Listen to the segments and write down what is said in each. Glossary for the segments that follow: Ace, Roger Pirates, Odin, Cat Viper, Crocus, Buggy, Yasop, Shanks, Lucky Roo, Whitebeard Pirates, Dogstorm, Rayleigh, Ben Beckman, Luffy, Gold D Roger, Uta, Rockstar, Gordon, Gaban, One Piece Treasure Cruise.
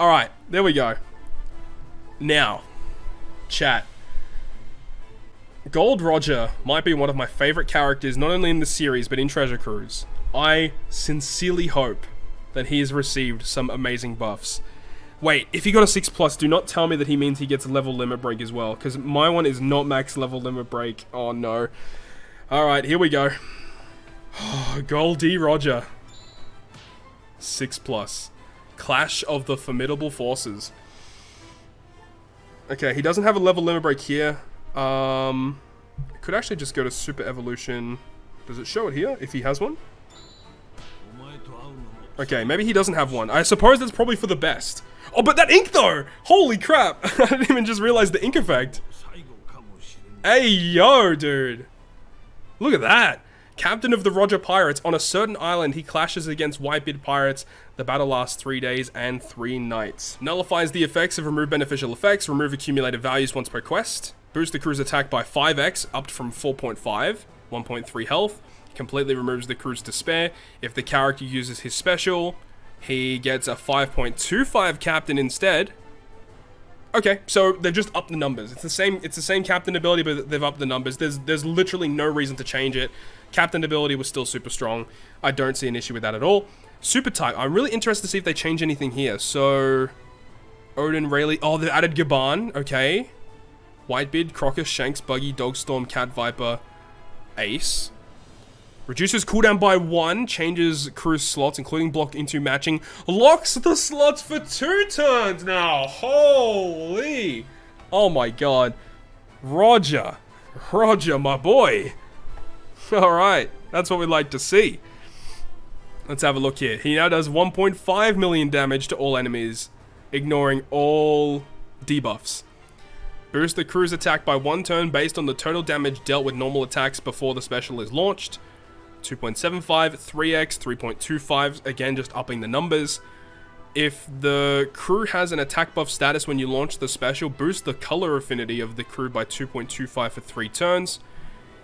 Alright, there we go. Now, chat. Gold Roger might be one of my favorite characters, not only in the series, but in Treasure Cruise. I sincerely hope that he has received some amazing buffs. Wait, if he got a 6+, do not tell me that he means he gets a level limit break as well, because my one is not max level limit break. Oh no. Alright, here we go. Gold D Roger. 6+. Clash of the Formidable Forces. Okay, he doesn't have a level limit break here. Could actually just go to Super Evolution. Does it show it here, if he has one? Okay, maybe he doesn't have one. I suppose that's probably for the best. Oh, but that ink though! Holy crap! I didn't even just realize the ink effect. Hey, yo, dude. Look at that. Captain of the Roger Pirates. On a certain island, he clashes against Whitebeard Pirates. The battle lasts 3 days and 3 nights. Nullifies the effects of remove beneficial effects. Remove accumulated values once per quest. Boosts the crew's attack by 5x, upped from 4.5. 1.3 health. Completely removes the crew's despair. If the character uses his special, he gets a 5.25 captain instead. Okay, so they've just upped the numbers. It's the same captain ability, but they've upped the numbers. There's literally no reason to change it. Captain ability was still super strong. I don't see an issue with that at all. Super type. I'm really interested to see if they change anything here. So Odin, Rayleigh. Oh, they've added Gaban. Okay. Whitebeard, Crocus, Shanks, Buggy, Dogstorm, Cat Viper, Ace. Reduces cooldown by 1, changes cruise slots, including block, into matching. Locks the slots for 2 turns now. Holy. Oh my god. Roger. Roger, my boy. Alright. That's what we like to see. Let's have a look here. He now does 1.5 million damage to all enemies, ignoring all debuffs. Boost the crew's attack by 1 turn based on the total damage dealt with normal attacks before the special is launched. 2.75, 3x, 3.25, again just upping the numbers. If the crew has an attack buff status when you launch the special, boost the color affinity of the crew by 2.25 for 3 turns.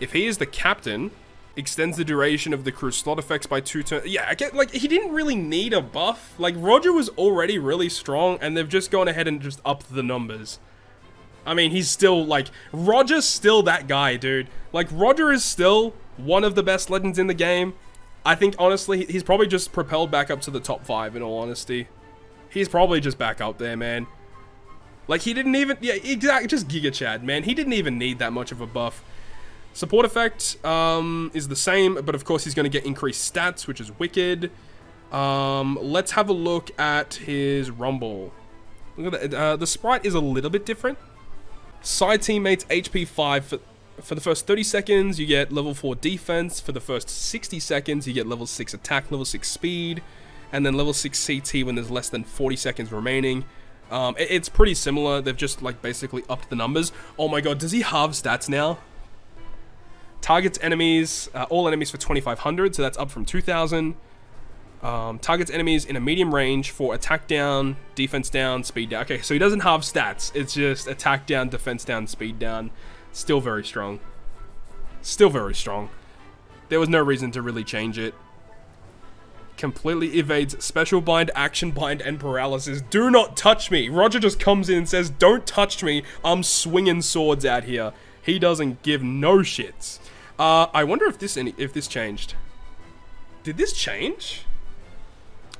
If he is the captain, extends the duration of the crew's slot effects by 2 turns. Yeah, I get, like, he didn't really need a buff. Like, Roger was already really strong, and they've just gone ahead and just upped the numbers. I mean, he's still, like, Roger's still that guy, dude. Like, Roger is still one of the best legends in the game. I think, honestly, he's probably just propelled back up to the top 5, in all honesty. He's probably just back up there, man. Like, he didn't even, yeah, exactly, just Giga Chad, man. He didn't even need that much of a buff. Support effect is the same, but of course he's going to get increased stats, which is wicked. Let's have a look at his rumble. Look at that. The sprite is a little bit different. Side teammates HP 5 for the first 30 seconds, you get level 4 defense. For the first 60 seconds, you get level 6 attack, level 6 speed, and then level 6 CT when there's less than 40 seconds remaining. It's pretty similar. They've just, like, basically upped the numbers. Oh my god, does he halve stats now? Targets enemies, all enemies for 2,500, so that's up from 2,000. Targets enemies in a medium range for attack down, defense down, speed down. Okay, so he doesn't halve stats. It's just attack down, defense down, speed down. Still very strong. Still very strong. There was no reason to really change it. Completely evades special bind, action bind, and paralysis. Do not touch me. Roger just comes in and says, don't touch me. I'm swinging swords out here. He doesn't give no shits. I wonder if this changed. Did this change?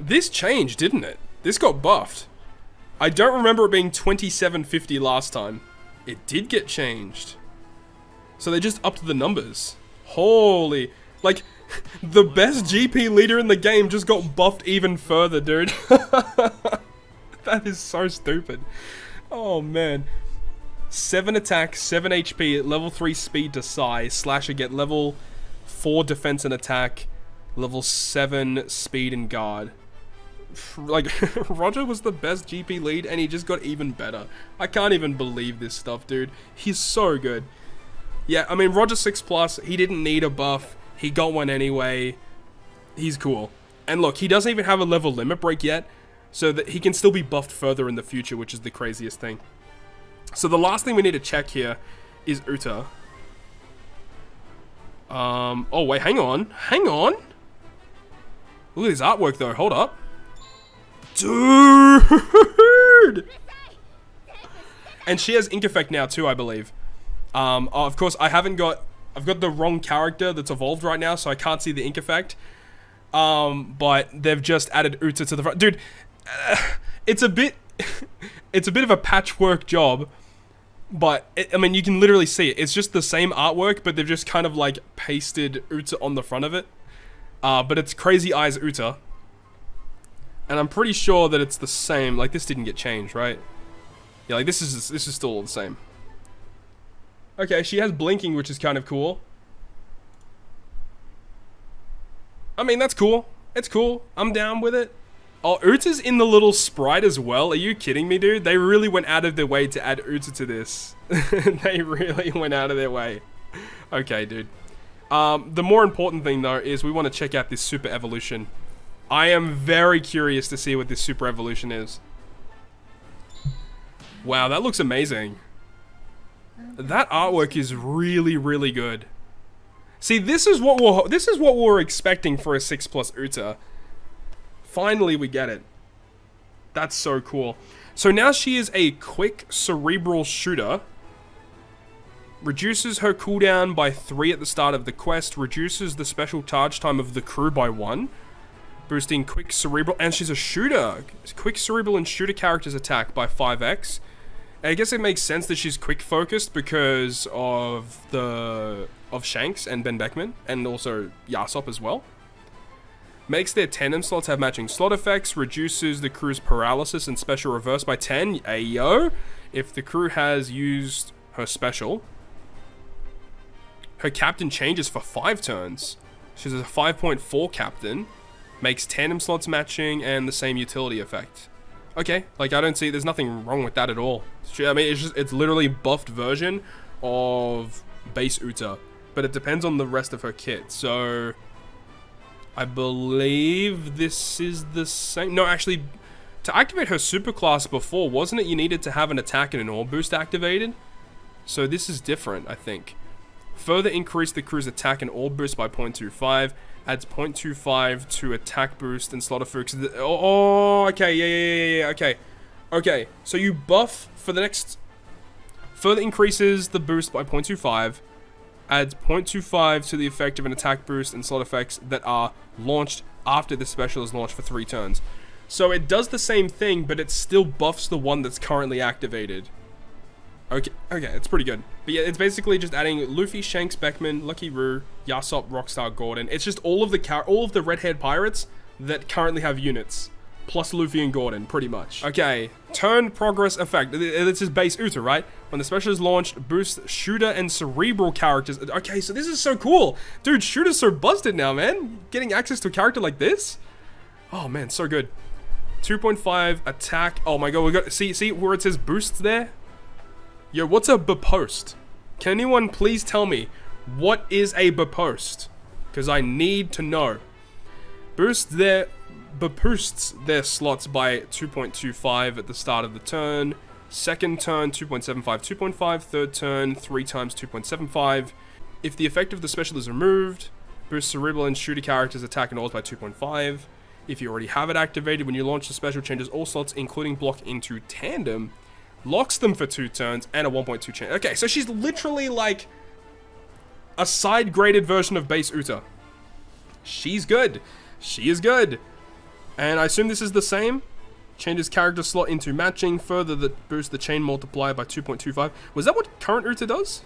This changed, didn't it? This got buffed. I don't remember it being 2750 last time. It did get changed. So they just upped the numbers. Holy. Like, the best GP leader in the game just got buffed even further, dude. That is so stupid. Oh, man. 7 attack, 7 HP, level 3 speed to Sai. Slasher get level 4 defense and attack. Level 7 speed and guard. Like, Roger was the best GP lead and he just got even better. I can't even believe this stuff, dude. He's so good. Yeah, I mean, Roger 6+, he didn't need a buff. He got one anyway. He's cool. And look, he doesn't even have a level limit break yet, so that he can still be buffed further in the future, which is the craziest thing. So the last thing we need to check here is Uta. Oh wait, hang on. Hang on. Look at his artwork, though. Hold up. Dude! dude. And she has ink effect now too, I believe. Of course, I haven't got... I've got the wrong character that's evolved right now, so I can't see the ink effect. But they've just added Uta to the front. Dude, it's a bit... it's a bit of a patchwork job. But, I mean, you can literally see it. It's just the same artwork, but they've just kind of, like, pasted Uta on the front of it. But it's Crazy Eyes Uta. And I'm pretty sure that it's the same. Like, this didn't get changed, right? Yeah, like, this is still all the same. Okay, she has blinking, which is kind of cool. I mean, that's cool. It's cool. I'm down with it. Oh, Uta's in the little sprite as well. Are you kidding me, dude? They really went out of their way to add Uta to this. They really went out of their way. Okay, dude. The more important thing, though, is we want to check out this super evolution. I am very curious to see what this super evolution is. Wow, that looks amazing. That artwork is really, really good. See, this is what we're expecting for a 6+ Uta. Finally, we get it. That's so cool. So now she is a quick cerebral shooter. Reduces her cooldown by 3 at the start of the quest. Reduces the special charge time of the crew by 1. Boosting quick cerebral, and she's a shooter. Quick cerebral and shooter characters attack by 5x. And I guess it makes sense that she's quick focused because of Shanks and Ben Beckman, and also Yasop as well. Makes their tandem slots have matching slot effects. Reduces the crew's paralysis and special reverse by 10. Ayo! If the crew has used her special. Her captain changes for 5 turns. She's a 5.4 captain. Makes tandem slots matching and the same utility effect. Okay, like I don't see, there's nothing wrong with that at all. I mean, it's just, it's literally a buffed version of base Uta. But it depends on the rest of her kit, so... I believe this is the same. No, actually, to activate her superclass before, wasn't it you needed to have an attack and an orb boost activated? So this is different, I think. Further increase the crew's attack and orb boost by 0.25. Adds 0.25 to attack boost and slot effects. Oh, okay, yeah, okay. Okay, so you buff for the next... Further increases the boost by 0.25. Adds 0.25 to the effect of an attack boost and slot effects that are launched after the special is launched for 3 turns. So it does the same thing, but it still buffs the one that's currently activated. Okay, it's pretty good. But yeah, it's basically just adding Luffy, Shanks, Beckman, Lucky Roo, Yasop, Rockstar, Gordon. It's just all of the red-haired pirates that currently have units, plus Luffy and Gordon, pretty much. Okay, turn progress effect. This is base Uta, right? When the special is launched, boost shooter and cerebral characters. Okay, so this is so cool. Dude, shooter's so busted now, man. Getting access to a character like this? Oh, man, so good. 2.5 attack. Oh, my God, we got... See where it says boosts there? Yo, what's a bepost? Can anyone please tell me what is a bepost? Because I need to know. Boosts their slots by 2.25 at the start of the turn. Second turn, 2.75, 2.5. Third turn, 3 times 2.75. If the effect of the special is removed, boost cerebral and shooter characters attack and orbs by 2.5. If you already have it activated, when you launch the special, changes all slots, including block, into tandem. Locks them for 2 turns and a 1.2 chance. Okay, so she's literally like a side-graded version of base Uta. She's good. She is good. And I assume this is the same. Changes character slot into matching. Further, that boosts the chain multiplier by 2.25. Was that what current Uta does?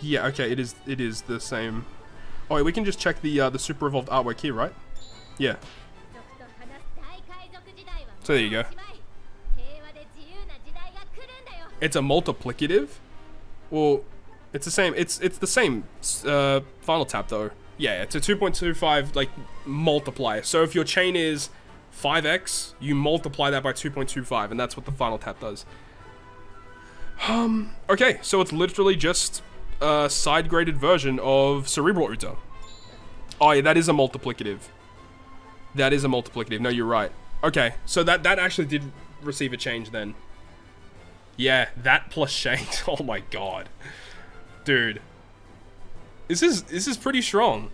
Yeah, okay, it is the same. Oh, wait, we can just check the super evolved artwork here, right? Yeah. So there you go. It's a multiplicative. Well, it's the same. It's the same final tap though. Yeah, it's a 2.25 like multiplier. So if your chain is 5x, you multiply that by 2.25, and that's what the final tap does. Okay, so it's literally just a side-graded version of Cerebral Uta. Oh yeah, that is a multiplicative. That is a multiplicative. No, you're right. Okay, so that actually did receive a change then. Yeah, that plus Shanks. Oh my God. Dude. This is pretty strong.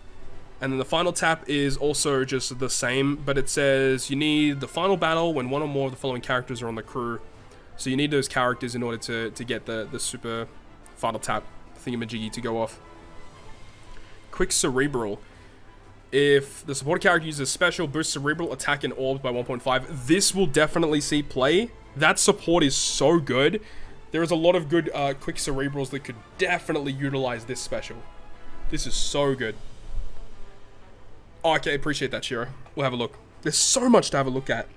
And then the final tap is also just the same, but it says you need the final battle when one or more of the following characters are on the crew. So you need those characters in order to get the super final tap thingamajiggy to go off. Quick Cerebral. If the support character uses a special, boost Cerebral attack and orbs by 1.5. This will definitely see play. That support is so good. There is a lot of good quick Cerebrals that could definitely utilize this special. This is so good. Oh, okay, appreciate that, Shiro. We'll have a look. There's so much to have a look at.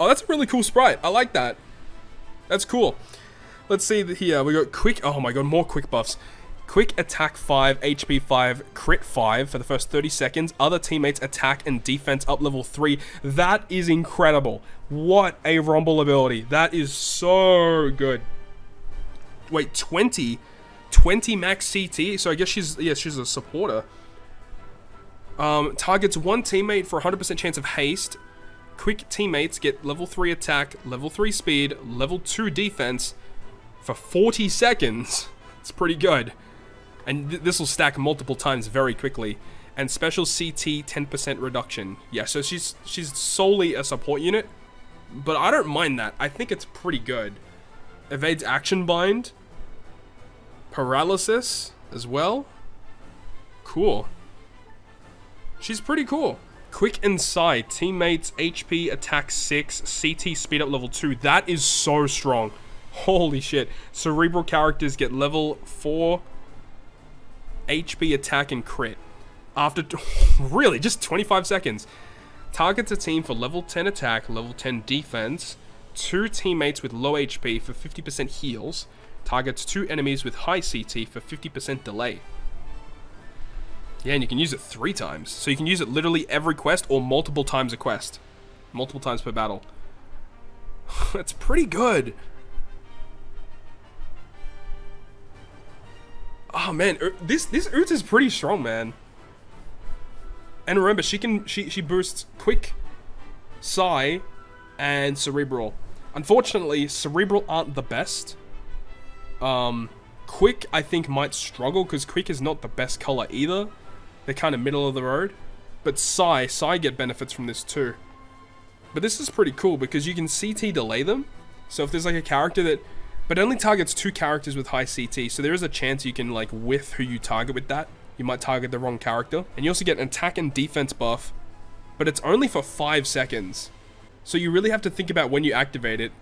Oh, that's a really cool sprite. I like that. That's cool. Let's see here. We got quick... Oh my god, more quick buffs. Quick attack 5, HP 5, crit 5 for the first 30 seconds. Other teammates attack and defense up level 3. That is incredible. What a rumble ability. That is so good. Wait, 20? 20 max CT? So I guess she's... Yeah, she's a supporter. Targets one teammate for 100% chance of haste. Quick teammates get level 3 attack, level 3 speed, level 2 defense for 40 seconds. It's pretty good. And this will stack multiple times very quickly. And special CT 10% reduction. Yeah, so she's solely a support unit. But I don't mind that. I think it's pretty good. Evades action bind. Paralysis as well. Cool. She's pretty cool. Quick Inside, teammates, HP, attack 6, CT, speed up level 2. That is so strong. Holy shit. Cerebral characters get level 4, HP, attack, and crit. After, really, just 25 seconds. Targets a team for level 10 attack, level 10 defense. 2 teammates with low HP for 50% heals. Targets 2 enemies with high CT for 50% delay. Yeah, and you can use it 3 times. So you can use it literally every quest or multiple times a quest. Multiple times per battle. That's pretty good. Oh man, this Uta's pretty strong, man. And remember, she boosts Quick, Psy, and Cerebral. Unfortunately, Cerebral aren't the best. Quick, I think, might struggle because Quick is not the best color either. They're kind of middle of the road. But Psy get benefits from this too. But this is pretty cool because you can CT delay them. So if there's like a character that... But only targets 2 characters with high CT. So there is a chance you can like whiff who you target with that. You might target the wrong character. And you also get an attack and defense buff. But it's only for 5 seconds. So you really have to think about when you activate it.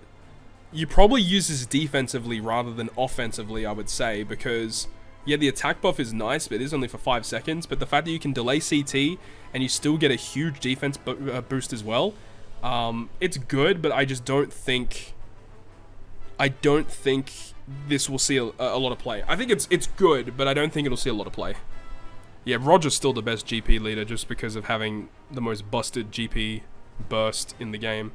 You probably use this defensively rather than offensively, I would say. Because... Yeah, the attack buff is nice, but it is only for 5 seconds. But the fact that you can delay CT and you still get a huge defense boost as well, it's good. But I just don't think, this will see a lot of play. I think it's good, but I don't think it'll see a lot of play. Yeah, Roger's still the best GP leader just because of having the most busted GP burst in the game.